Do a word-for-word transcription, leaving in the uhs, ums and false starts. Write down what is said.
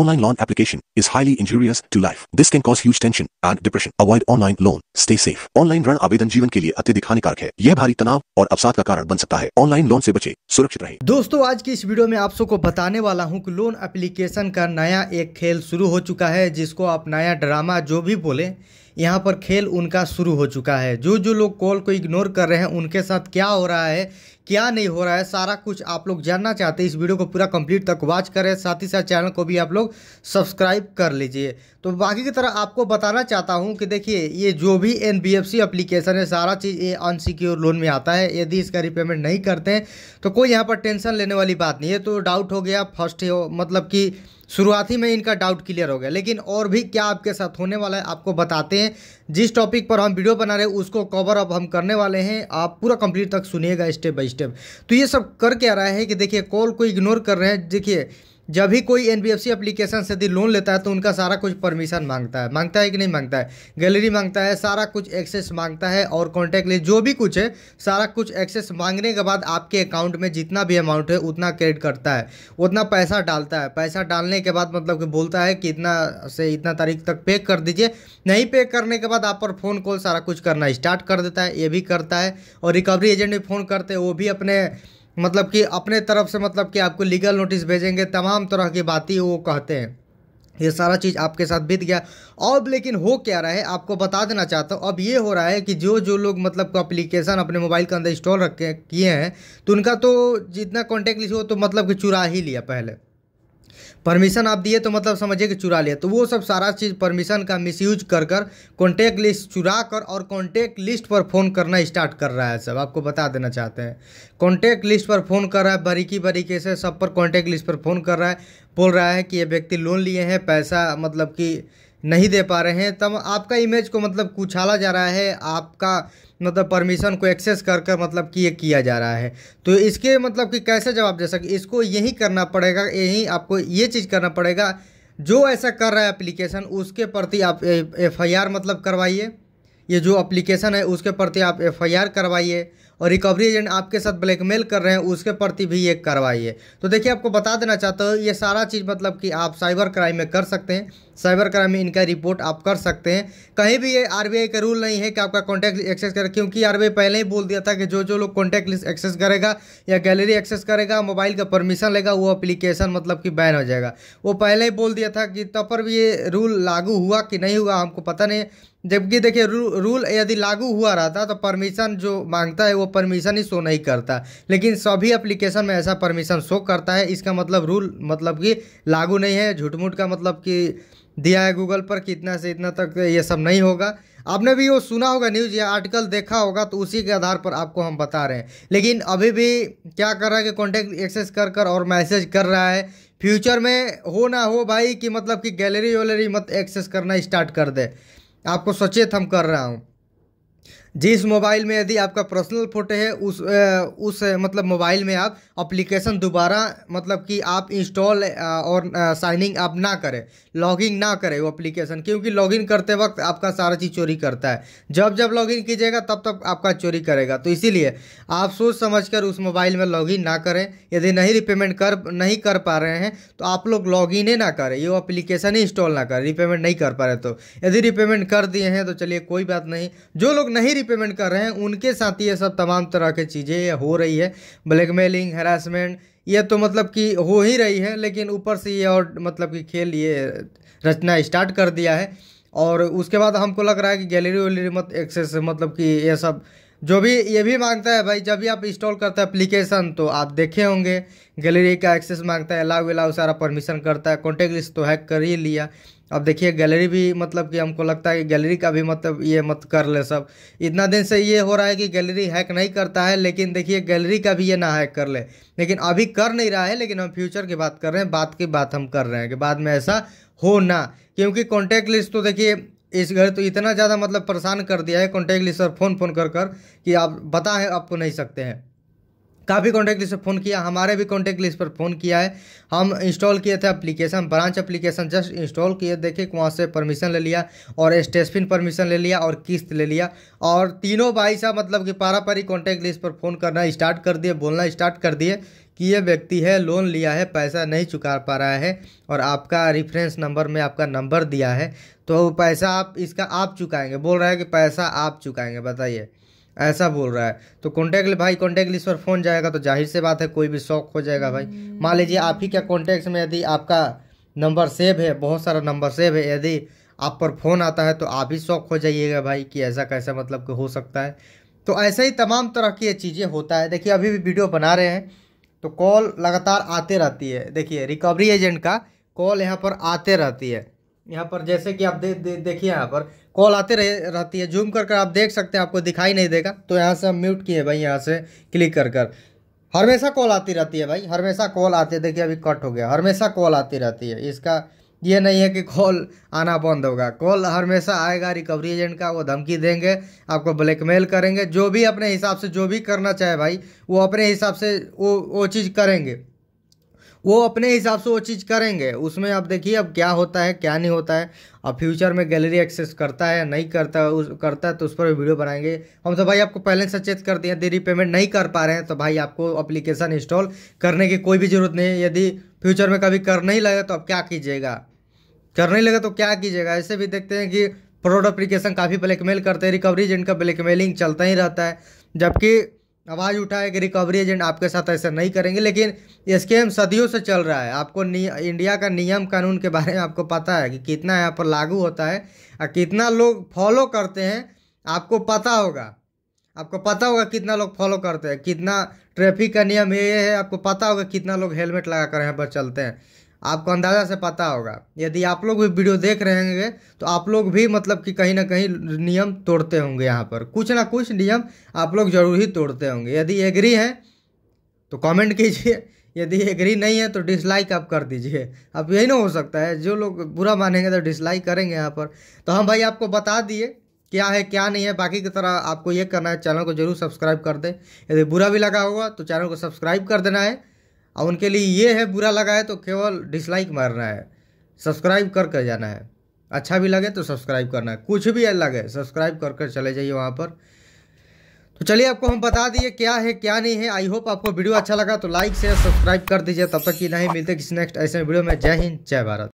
Online loan application is highly injurious to life. This can cause huge tension and depression. Avoid online loan. Stay safe. Online ऋण आवेदन जीवन के लिए अत्यधिक हानिकारक है. यह भारी तनाव और अवसाद का कारण बन सकता है. ऑनलाइन लोन से बचे, सुरक्षित रहें. दोस्तों, आज की इस वीडियो में आप सबको बताने वाला हूं कि लोन एप्लीकेशन का नया एक खेल शुरू हो चुका है, जिसको आप नया ड्रामा जो भी बोले, यहाँ पर खेल उनका शुरू हो चुका है. जो जो लोग कॉल को इग्नोर कर रहे हैं उनके साथ क्या हो रहा है, क्या नहीं हो रहा है, सारा कुछ आप लोग जानना चाहते हैं, इस वीडियो को पूरा कंप्लीट तक वॉच करें. साथ ही साथ चैनल को भी आप लोग सब्सक्राइब कर लीजिए. तो बाकी की तरह आपको बताना चाहता हूं कि देखिए, ये जो भी N B F C application है, सारा चीज़ ये अनसिक्योर लोन में आता है. यदि इसका रिपेमेंट नहीं करते हैं तो कोई यहाँ पर टेंशन लेने वाली बात नहीं है. तो डाउट हो गया फर्स्ट हो, मतलब कि शुरुआती में इनका डाउट क्लियर हो गया. लेकिन और भी क्या आपके साथ होने वाला है आपको बताते हैं. जिस टॉपिक पर हम वीडियो बना रहे हैं उसको कवर अप हम करने वाले हैं. आप पूरा कंप्लीट तक सुनिएगा स्टेप बाय स्टेप. तो ये सब कर क्या रहा है कि देखिए, कॉल को इग्नोर कर रहे हैं. देखिए, जब भी कोई N B F C application से यदि लोन लेता है तो उनका सारा कुछ परमिशन मांगता है. मांगता है कि नहीं मांगता है, गैलरी मांगता है, सारा कुछ एक्सेस मांगता है और कॉन्टैक्ट लिस्ट जो भी कुछ है, सारा कुछ एक्सेस मांगने के बाद आपके अकाउंट में जितना भी अमाउंट है उतना क्रेडिट करता है, उतना पैसा डालता है. पैसा डालने के बाद मतलब कि बोलता है कि इतना से इतना तारीख तक पे कर दीजिए. नहीं पे करने के बाद आप पर फ़ोन कॉल सारा कुछ करना स्टार्ट कर देता है. ये भी करता है और रिकवरी एजेंट भी फ़ोन करते हैं. वो भी अपने मतलब कि अपने तरफ से मतलब कि आपको लीगल नोटिस भेजेंगे, तमाम तरह की बातें वो कहते हैं. ये सारा चीज़ आपके साथ बीत गया. अब लेकिन हो क्या रहा है आपको बता देना चाहता हूँ. अब ये हो रहा है कि जो जो लोग मतलब एप्लीकेशन अपने मोबाइल के अंदर इंस्टॉल रखे किए हैं तो उनका तो जितना कॉन्टैक्ट लिस्ट हो तो मतलब कि चुरा ही लिया. पहले परमिशन आप दिए तो मतलब समझिए कि चुरा लिया. तो वो सब सारा चीज़ परमिशन का मिसयूज कर कर कॉन्टैक्ट लिस्ट चुरा कर और कॉन्टैक्ट लिस्ट पर फ़ोन करना स्टार्ट कर रहा है. सब आपको बता देना चाहते हैं. कॉन्टैक्ट लिस्ट पर फ़ोन कर रहा है, बारीकी बारीकी से सब पर कॉन्टैक्ट लिस्ट पर फ़ोन कर रहा है. बोल रहा है कि ये व्यक्ति लोन लिए हैं, पैसा मतलब कि नहीं दे पा रहे हैं. तब आपका इमेज को मतलब उछाला जा रहा है, आपका मतलब परमिशन को एक्सेस कर कर मतलब कि ये किया जा रहा है. तो इसके मतलब कि कैसे जवाब दे सके, इसको यही करना पड़ेगा. यही आपको ये चीज़ करना पड़ेगा. जो ऐसा कर रहा है एप्लीकेशन उसके प्रति आप एफ आई आर मतलब करवाइए. ये जो एप्लीकेशन है उसके प्रति आप एफ आई आर करवाइए. और रिकवरी एजेंट आपके साथ ब्लैकमेल कर रहे हैं उसके प्रति भी ये करवाइए. तो देखिए, आपको बता देना चाहता हूँ ये सारा चीज़ मतलब कि आप साइबर क्राइम में कर सकते हैं. साइबर क्राइम में इनका रिपोर्ट आप कर सकते हैं. कहीं भी ये आर बी आई का रूल नहीं है कि आपका कॉन्टैक्ट एक्सेस करें, क्योंकि आर बी आई पहले ही बोल दिया था कि जो जो लोग कॉन्टैक्ट लिस्ट एक्सेस करेगा या गैलरी एक्सेस करेगा, मोबाइल का परमिशन लेगा, वो एप्लीकेशन मतलब कि बैन हो जाएगा. वो पहले ही बोल दिया था. कि तब पर भी ये रूल लागू हुआ कि नहीं हुआ हमको पता नहीं. जबकि देखिए, रू, रूल यदि लागू हुआ रहता तो परमिशन जो मांगता है वो परमिशन ही शो नहीं करता. लेकिन सभी एप्लीकेशन में ऐसा परमिशन शो करता है. इसका मतलब रूल मतलब कि लागू नहीं है. झूठमूठ का मतलब कि दिया है गूगल पर कि इतना से इतना तक ये सब नहीं होगा. आपने भी वो सुना होगा न्यूज़ या आर्टिकल देखा होगा, तो उसी के आधार पर आपको हम बता रहे हैं. लेकिन अभी भी क्या कर रहा है कि कॉन्टैक्ट एक्सेस कर कर और मैसेज कर रहा है. फ्यूचर में हो ना हो भाई कि मतलब कि गैलरी वैलरी मत एक्सेस करना स्टार्ट कर दे. आपको सचेत हम कर रहा हूँ. जिस मोबाइल में यदि आपका पर्सनल फ़ोटो है उस उस मतलब मोबाइल में आप एप्लीकेशन दोबारा मतलब कि आप इंस्टॉल और साइनिंग आप ना करें, लॉगिन ना करें वो एप्लीकेशन. क्योंकि लॉगिन करते वक्त आपका सारा चीज़ चोरी करता है. जब जब लॉगिन कीजिएगा तब तब आपका चोरी करेगा. तो इसीलिए आप सोच समझकर उस मोबाइल में लॉगिन ना करें. यदि नहीं रिपेमेंट कर नहीं कर पा रहे हैं तो आप लोग लॉगिन ही ना करें, ये एप्लीकेशन ही इंस्टॉल ना करें. रिपेमेंट नहीं कर पा रहे तो यदि रिपेमेंट कर दिए हैं तो चलिए कोई बात नहीं. जो लोग नहीं पेमेंट कर रहे हैं उनके साथ ये सब तमाम तरह की चीज़ें हो रही है. ब्लैकमेलिंग, हैरासमेंट ये तो मतलब कि हो ही रही है. लेकिन ऊपर से ये और मतलब कि खेल ये रचना स्टार्ट कर दिया है. और उसके बाद हमको लग रहा है कि गैलरी वैलरी मत एक्सेस मतलब कि ये सब जो भी ये भी मांगता है भाई. जब भी आप इंस्टॉल करते हैं एप्लीकेशन तो आप देखे होंगे गैलरी का एक्सेस मांगता है, अलाउ अलाउ सारा परमिशन करता है. कॉन्टैक्ट लिस्ट तो हैक कर ही लिया. अब देखिए गैलरी भी मतलब कि हमको लगता है कि गैलरी का भी मतलब ये मत कर ले. सब इतना दिन से ये हो रहा है कि गैलरी हैक नहीं करता है, लेकिन देखिए गैलरी का भी ये ना हैक कर ले. लेकिन अभी कर नहीं रहा है, लेकिन हम फ्यूचर की बात कर रहे हैं. बात की बात हम कर रहे हैं कि बाद में ऐसा हो ना. क्योंकि कॉन्टैक्ट लिस्ट तो देखिए इस घर तो इतना ज़्यादा मतलब परेशान कर दिया है कॉन्टैक्ट लिस्ट और फ़ोन फ़ोन कर कर कि आप बता है आपको नहीं सकते हैं. काफ़ी कॉन्टैक्ट लिस्ट पर फ़ोन किया, हमारे भी कॉन्टैक्ट लिस्ट पर फ़ोन किया है। हम इंस्टॉल किए थे application, branch application just install किए, देखिए वहाँ से परमिशन ले लिया और स्टेस्पिन परमिशन ले लिया और किस्त ले लिया और तीनों भाई साहब मतलब कि पारापारी कॉन्टैक्ट लिस्ट पर फ़ोन करना स्टार्ट कर दिए, बोलना स्टार्ट कर दिए कि ये व्यक्ति है, लोन लिया है, पैसा नहीं चुका पा रहा है और आपका रेफरेंस नंबर में आपका नंबर दिया है तो पैसा आप इसका आप चुकाएंगे, बोल रहा है कि पैसा आप चुकाएंगे, बताइए ऐसा बोल रहा है। तो कॉन्टैक्ट भाई कॉन्टैक्ट लिस्ट पर फ़ोन जाएगा तो जाहिर सी बात है कोई भी शौक हो जाएगा भाई। मान लीजिए आप ही क्या कॉन्टैक्ट में यदि आपका नंबर सेव है, बहुत सारा नंबर सेव है, यदि आप पर फ़ोन आता है तो आप ही शौक हो जाइएगा भाई कि ऐसा कैसा मतलब कि हो सकता है। तो ऐसे ही तमाम तरह की ये चीज़ें होता है। देखिए अभी भी वीडियो बना रहे हैं तो कॉल लगातार आते रहती है, देखिए रिकवरी एजेंट का कॉल यहाँ पर आते रहती है, यहाँ पर जैसे कि आप दे, दे, देखिए यहाँ पर कॉल आते रह, रहती है, जूम कर कर आप देख सकते हैं, आपको दिखाई नहीं देगा तो यहाँ से हम म्यूट किए भाई, यहाँ से क्लिक कर कर हमेशा कॉल आती रहती है भाई, हमेशा कॉल आती है, देखिए अभी कट हो गया, हमेशा कॉल आती रहती है, इसका ये नहीं है कि कॉल आना बंद होगा, कॉल हमेशा आएगा रिकवरी एजेंट का, वो धमकी देंगे, आपको ब्लैकमेल करेंगे, जो भी अपने हिसाब से जो भी करना चाहे भाई वो अपने हिसाब से वो वो चीज़ करेंगे, वो अपने हिसाब से वो चीज़ करेंगे। उसमें आप देखिए अब क्या होता है क्या नहीं होता है, अब फ्यूचर में गैलरी एक्सेस करता है नहीं करता है, उस करता है तो उस पर भी वीडियो बनाएंगे हम। तो भाई आपको पहले सचेत कर दिए, यदि रीपेमेंट नहीं कर पा रहे हैं तो भाई आपको एप्लीकेशन इंस्टॉल करने की कोई भी ज़रूरत नहीं है, यदि फ्यूचर में कभी करने ही लगे तो आप क्या कीजिएगा, करने लगे तो क्या कीजिएगा। ऐसे भी देखते हैं कि फ्रॉड एप्लीकेशन काफ़ी ब्लैकमेल करते हैं, रिकवरी एजेंट का ब्लैकमेलिंग चलता ही रहता है, जबकि आवाज़ उठाए कि रिकवरी एजेंट आपके साथ ऐसा नहीं करेंगे, लेकिन स्कैम सदियों से चल रहा है। आपको इंडिया का नियम कानून के बारे में आपको पता है कि कितना यहाँ पर लागू होता है और कितना लोग फॉलो करते हैं, आपको पता होगा, आपको पता होगा कितना लोग फॉलो करते हैं, कितना ट्रैफिक का नियम ये है, आपको पता होगा कितना लोग हेलमेट लगा कर यहाँ पर चलते हैं, आपको अंदाज़ा से पता होगा। यदि आप लोग भी वीडियो देख रहे होंगे तो आप लोग भी मतलब कि कहीं ना कहीं नियम तोड़ते होंगे, यहाँ पर कुछ ना कुछ नियम आप लोग जरूर ही तोड़ते होंगे। यदि एग्री हैं तो कमेंट कीजिए, यदि एग्री नहीं है तो डिसलाइक आप कर दीजिए, अब यही ना हो सकता है जो लोग बुरा मानेंगे तो डिसलाइक करेंगे। यहाँ पर तो हम भाई आपको बता दिए क्या है क्या नहीं है, बाकी की तरह आपको ये करना है चैनल को जरूर सब्सक्राइब कर दें, यदि बुरा भी लगा होगा तो चैनल को सब्सक्राइब कर देना है, और उनके लिए ये है बुरा लगा है तो केवल डिसलाइक मारना है, सब्सक्राइब कर कर जाना है, अच्छा भी लगे तो सब्सक्राइब करना है, कुछ भी अलग है सब्सक्राइब कर कर चले जाइए वहाँ पर। तो चलिए आपको हम बता दिए क्या है क्या नहीं है। आई होप आपको वीडियो अच्छा लगा तो लाइक शेयर सब्सक्राइब कर दीजिए, तब तक कि नहीं मिलते किसी नेक्स्ट ऐसे वीडियो में। जय हिंद जय भारत।